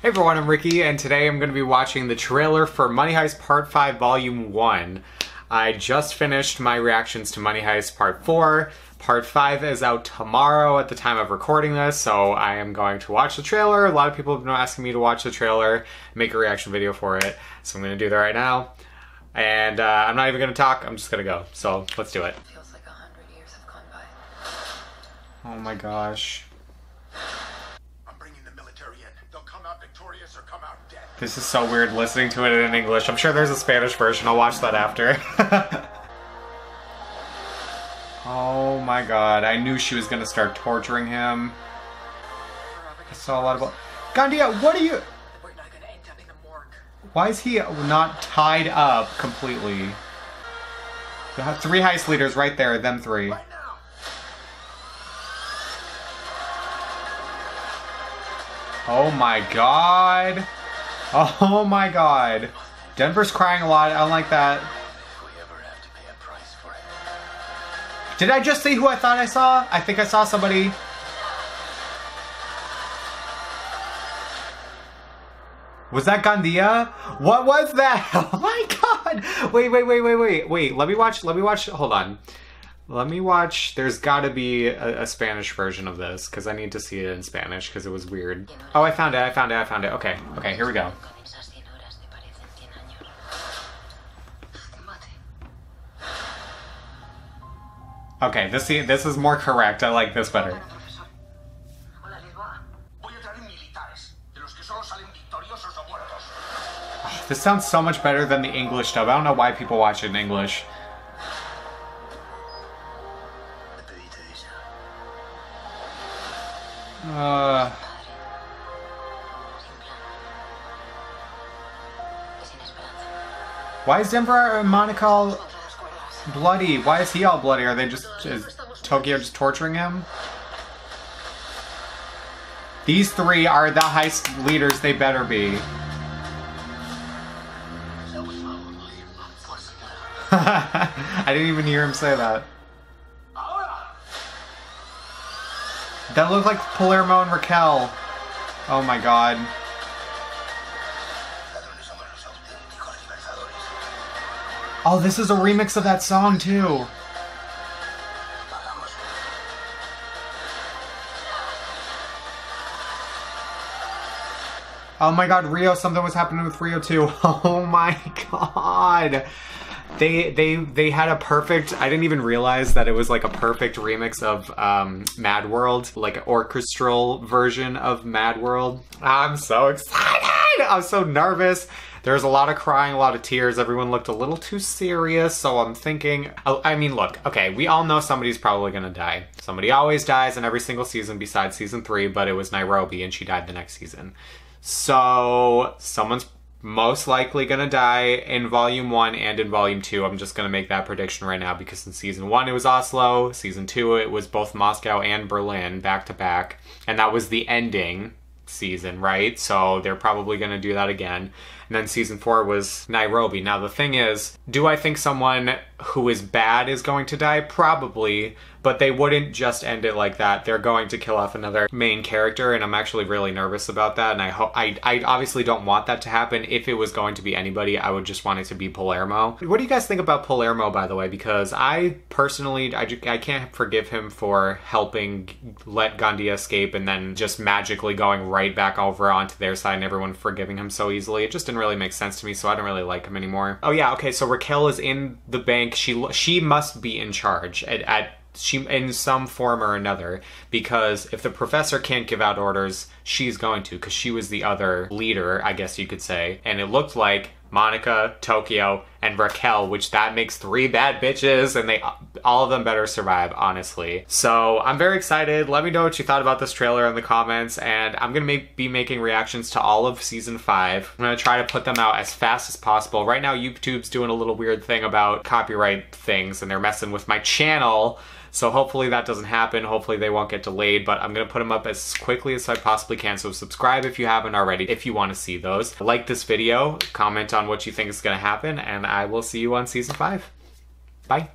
Hey everyone, I'm Ricky, and today I'm going to be watching the trailer for Money Heist Part 5 Volume 1. I just finished my reactions to Money Heist Part 4. Part 5 is out tomorrow at the time of recording this, so I am going to watch the trailer. A lot of people have been asking me to watch the trailer, make a reaction video for it, so I'm going to do that right now. And I'm not even going to talk, I'm just going to go. So let's do it. Feels like 100 years have gone by. Oh my gosh. This is so weird listening to it in English. I'm sure there's a Spanish version. I'll watch that after. Oh my god. I knew she was going to start torturing him. I saw a lot of... Gandía, what are you... We're not going to end up in the morgue. Why is he not tied up completely? We have three heist leaders right there. Them three. Right now. Oh my god. Oh my god. Denver's crying a lot. I don't like that. If we ever have to pay a price for it. Did I just see who I thought I saw? I think I saw somebody. Was that Gandía? What was that? Oh my god. Wait. Let me watch. Hold on. Let me watch. There's gotta be a Spanish version of this because I need to see it in Spanish because it was weird. Oh, I found it. Okay, here we go. Okay, this is more correct. I like this better. Oh, this sounds so much better than the English dub. I don't know why people watch it in English. Why is Denver and Monica all bloody? Why is he all bloody? Are they just... Is Tokyo just torturing him? These three are the heist leaders. They better be. I didn't even hear him say that. That looked like Palermo and Raquel. Oh my god. Oh, this is a remix of that song, too. Oh my god, Rio. Something was happening with Rio, too. Oh my god. They had a perfect... I didn't even realize that it was like a perfect remix of Mad World. Like an orchestral version of Mad World. I'm so excited! I'm so nervous. There's a lot of crying, a lot of tears. Everyone looked a little too serious, so I'm thinking... I mean, look, okay, we all know somebody's probably gonna die. Somebody always dies in every single season besides season 3, but it was Nairobi and she died the next season. So someone's most likely gonna die in Volume 1 and in Volume 2. I'm just gonna make that prediction right now because in Season 1 it was Oslo, Season 2 it was both Moscow and Berlin back to back, and that was the ending season, right? So they're probably gonna do that again. And then Season 4 was Nairobi. Now the thing is, do I think someone who is bad is going to die? Probably, but they wouldn't just end it like that. They're going to kill off another main character, and I'm actually really nervous about that, and I hope... I obviously don't want that to happen. If it was going to be anybody, I would just want it to be Palermo. What do you guys think about Palermo, by the way? Because I personally, I can't forgive him for helping let Gandía escape and then just magically going right back over onto their side and everyone forgiving him so easily. It just didn't really make sense to me, so I don't really like him anymore. Oh yeah, okay, so Raquel is in the bank. She must be in charge in some form or another, because if the professor can't give out orders, she's going to, because she was the other leader, I guess you could say. And it looked like Monica, Tokyo, and Raquel, which that makes three bad bitches, and all of them better survive, honestly. So I'm very excited. Let me know what you thought about this trailer in the comments, and I'm gonna be making reactions to all of season 5. I'm gonna try to put them out as fast as possible. Right now, YouTube's doing a little weird thing about copyright things, and they're messing with my channel. So hopefully that doesn't happen. Hopefully they won't get delayed, but I'm going to put them up as quickly as I possibly can. So subscribe if you haven't already, if you want to see those. Like this video, comment on what you think is going to happen, and I will see you on season 5. Bye.